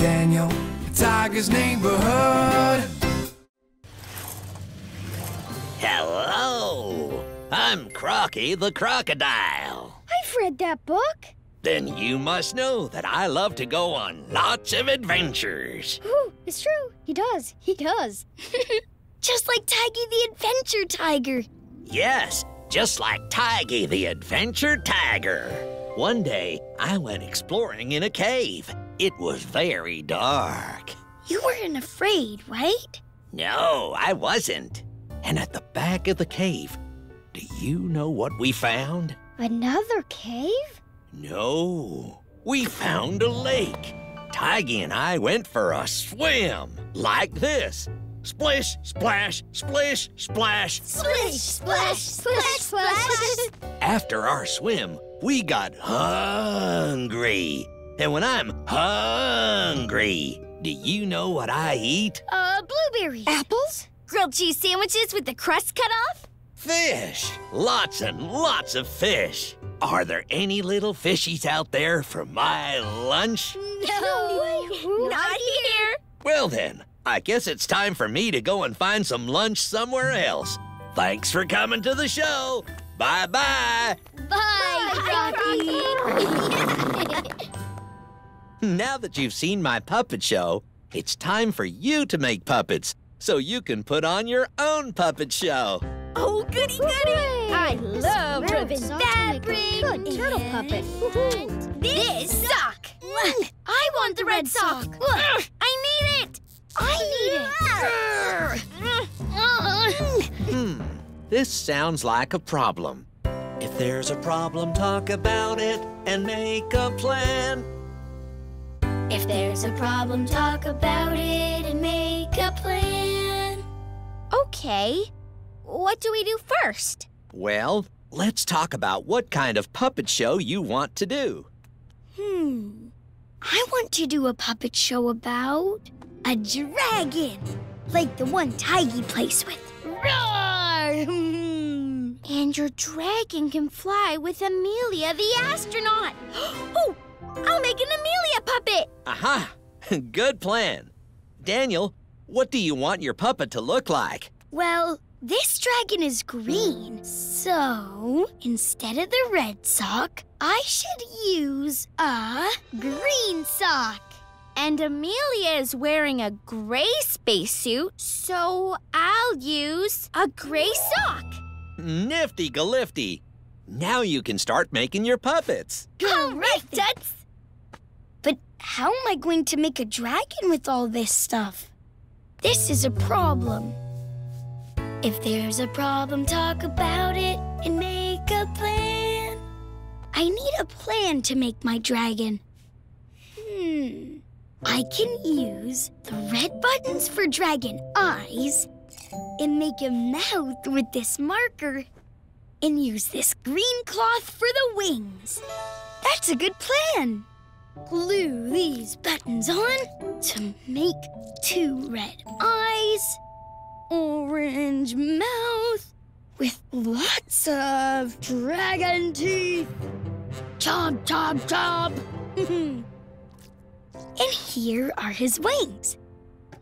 Daniel, the Tiger's Neighborhood. Hello, I'm Crocky the Crocodile. I've read that book. Then you must know that I love to go on lots of adventures. Ooh, it's true. He does. Just like Tiggy the Adventure Tiger. Yes, just like Tiggy the Adventure Tiger. One day, I went exploring in a cave. It was very dark. You weren't afraid, right? No, I wasn't. And at the back of the cave, do you know what we found? Another cave? No, we found a lake. Tiggy and I went for a swim, like this. Splish, splash, splish, splash. Splish, splash, splish, splash. After our swim, we got hungry. And when I'm hungry, do you know what I eat? Blueberries. Apples? Grilled cheese sandwiches with the crust cut off? Fish. Lots and lots of fish. Are there any little fishies out there for my lunch? No way. Not here. Well then, I guess it's time for me to go and find some lunch somewhere else. Thanks for coming to the show. Bye-bye. Bye, Crocky. Now that you've seen my puppet show, it's time for you to make puppets so you can put on your own puppet show. Oh, goody, goody. I love ribbon fabric. Good turtle puppet. This sock. I want the red sock. Look, I need it. This sounds like a problem. If there's a problem, talk about it and make a plan. If there's a problem, talk about it and make a plan. Okay, what do we do first? Well, let's talk about what kind of puppet show you want to do. I want to do a puppet show about a dragon, like the one Tiggy plays with. Roar! And your dragon can fly with Amelia the astronaut. Oh, I'll make an Amelia puppet. Aha! Good plan. Daniel, what do you want your puppet to look like? Well, this dragon is green, so instead of the red sock, I should use a green sock. And Amelia is wearing a gray spacesuit, so I'll use a gray sock. Nifty galifty. Now you can start making your puppets. All right, Duds. But how am I going to make a dragon with all this stuff? This is a problem. If there's a problem, talk about it and make a plan. I need a plan to make my dragon. I can use the red buttons for dragon eyes and make a mouth with this marker and use this green cloth for the wings. That's a good plan. Glue these buttons on to make two red eyes, orange mouth with lots of dragon teeth. Chomp, chomp, chomp. And here are his wings,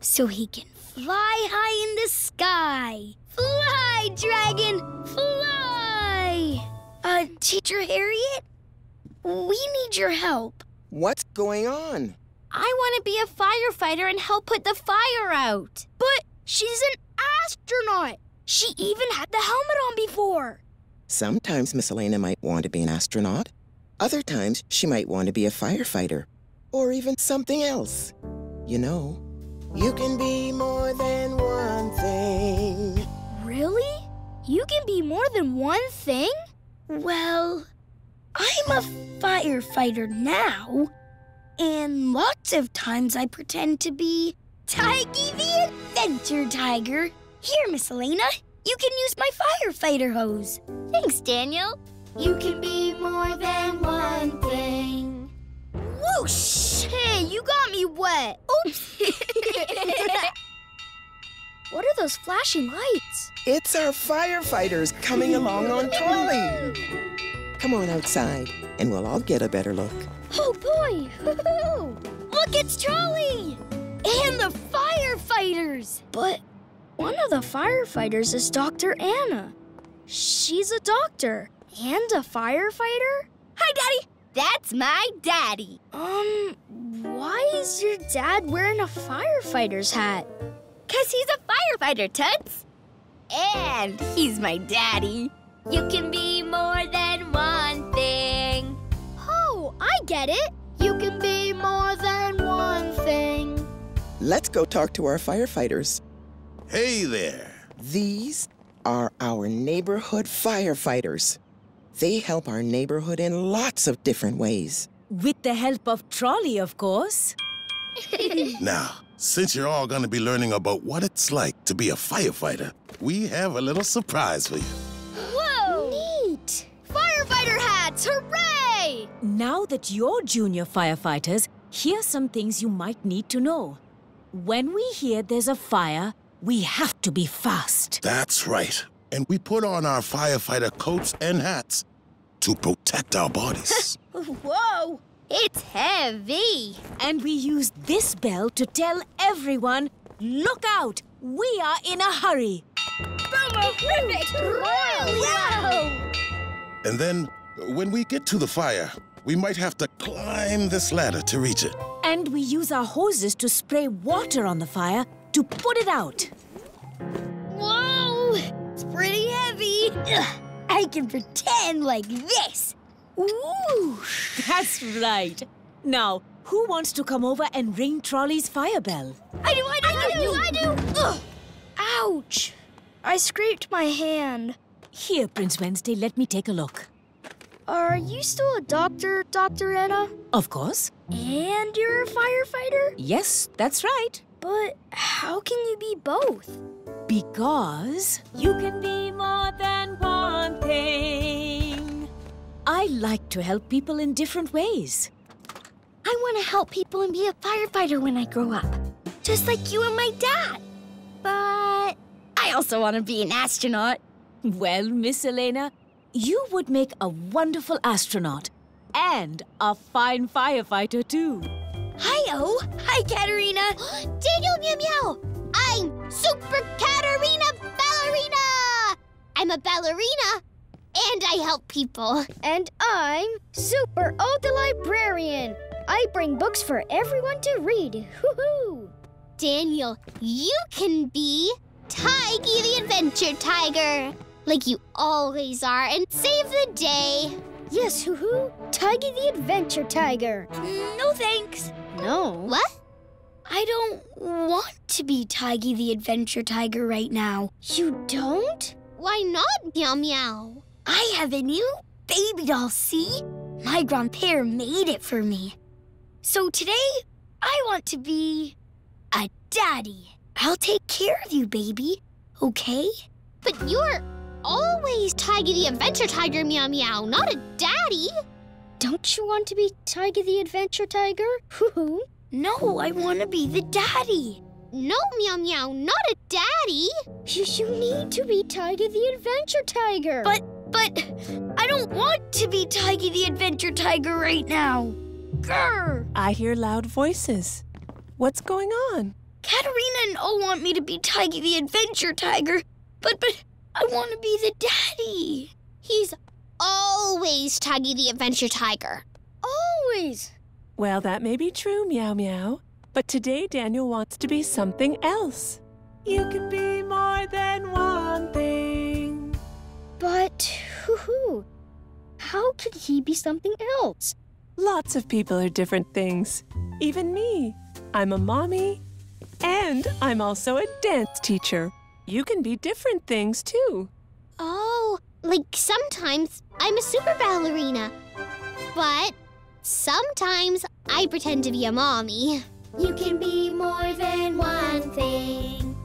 so he can fly high in the sky. Fly, dragon, fly! Teacher Harriet, we need your help. What's going on? I want to be a firefighter and help put the fire out. But she's an astronaut. She even had the helmet on before. Sometimes Miss Elaina might want to be an astronaut. Other times, she might want to be a firefighter. Or even something else. You know, you can be more than one thing. Really? You can be more than one thing? Well, I'm a firefighter now, and lots of times I pretend to be Tiggy the Adventure Tiger. Here, Miss Elaina, you can use my firefighter hose. Thanks, Daniel. You can be more than one thing. Whoosh! Hey, you got me wet. Oops! What are those flashing lights? It's our firefighters coming along on Trolley. Come on outside, and we'll all get a better look. Oh, boy! Look, it's Trolley! And the firefighters! But one of the firefighters is Dr. Anna. She's a doctor and a firefighter? Hi, Daddy! That's my daddy. Why is your dad wearing a firefighter's hat? 'Cause he's a firefighter, Toots. And he's my daddy. You can be more than one thing. Oh, I get it. You can be more than one thing. Let's go talk to our firefighters. Hey there. These are our neighborhood firefighters. They help our neighborhood in lots of different ways. With the help of Trolley, of course. Now, since you're all going to be learning about what it's like to be a firefighter, we have a little surprise for you. Whoa! Neat! Firefighter hats! Hooray! Now that you're junior firefighters, here's some things you might need to know. When we hear there's a fire, we have to be fast. That's right. And we put on our firefighter coats and hats to protect our bodies. Whoa! It's heavy! And we use this bell to tell everyone, look out! We are in a hurry! Perfect! Wow! And then, when we get to the fire, we might have to climb this ladder to reach it. And we use our hoses to spray water on the fire to put it out. Whoa! It's pretty heavy. Ugh, I can pretend like this. Ooh. That's right. Now, who wants to come over and ring Trolley's fire bell? I do, I do, I do. Ugh. Ouch. I scraped my hand. Here, Prince Wednesday, let me take a look. Are you still a doctor, Dr. Anna? Of course. And you're a firefighter? Yes, that's right. But how can you be both? Because you can be more than one thing. I like to help people in different ways. I want to help people and be a firefighter when I grow up, just like you and my dad. But I also want to be an astronaut. Well, Miss Elaina, you would make a wonderful astronaut and a fine firefighter too. Hi-oh! Hi, Katerina! Daniel Meow Meow! I'm Super Katerina Ballerina! I'm a ballerina, and I help people. And I'm Super O the Librarian. I bring books for everyone to read. Hoo-hoo! Daniel, you can be Tiggy the Adventure Tiger, like you always are, and save the day. Yes, hoo-hoo. Tiggy the Adventure Tiger. No thanks. No. What? I don't want to be Tiggy the Adventure Tiger right now. You don't? Why not, Meow Meow? I have a new baby doll, see? My grandpere made it for me. So today, I want to be a daddy. I'll take care of you, baby, okay? But you're always Tiggy the Adventure Tiger, Meow Meow, not a daddy. Don't you want to be Tiggy the Adventure Tiger? Hoo-hoo. No, I want to be the daddy. No, Meow Meow, not a daddy. You need to be Tiggy the Adventure Tiger. But, I don't want to be Tiggy the Adventure Tiger right now. Grr! I hear loud voices. What's going on? Katerina and O want me to be Tiggy the Adventure Tiger, but... I want to be the daddy. He's always Tiggy the Adventure Tiger. Always. Well, that may be true, Meow Meow. But today, Daniel wants to be something else. You can be more than one thing. But, hoo-hoo, how could he be something else? Lots of people are different things. Even me. I'm a mommy, and I'm also a dance teacher. You can be different things, too. Oh, like sometimes I'm a super ballerina. But sometimes I pretend to be a mommy. You can be more than one thing.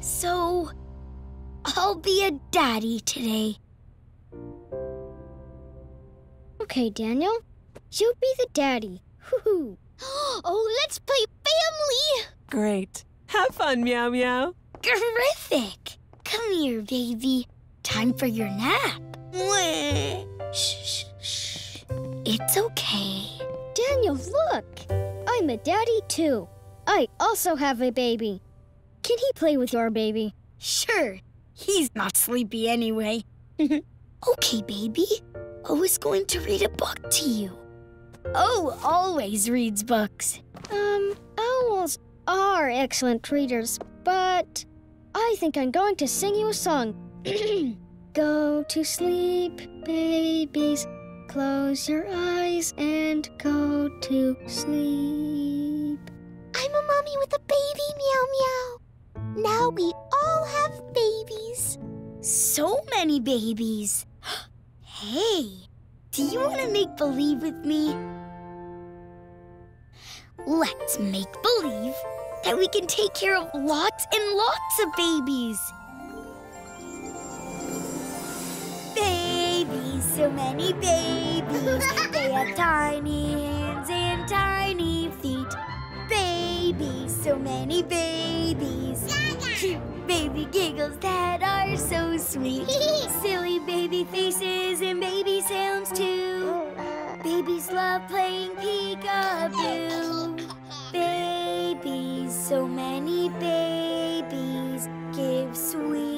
So, I'll be a daddy today. Okay, Daniel. You'll be the daddy. Hoo-hoo. Oh, let's play family! Great. Have fun, Meow Meow. Terrific! Come here, baby. Time for your nap. Shh, shh, shh. It's okay. Daniel, look. I I'm a daddy too. I also have a baby. Can he play with your baby? Sure. He's not sleepy anyway. Okay, baby. O is going to read a book to you. O always reads books. Owls are excellent readers, but I think I'm going to sing you a song. Go to sleep, babies. Close your eyes and go to sleep. I'm a mommy with a baby, meow meow. Now we all have babies. So many babies. Hey, do you want to make believe with me? Let's make believe that we can take care of lots and lots of babies. So many babies, they have tiny hands and tiny feet. Babies, so many babies. Cute baby giggles that are so sweet. Silly baby faces and baby sounds too. Babies love playing peekaboo. Babies, so many babies, give sweet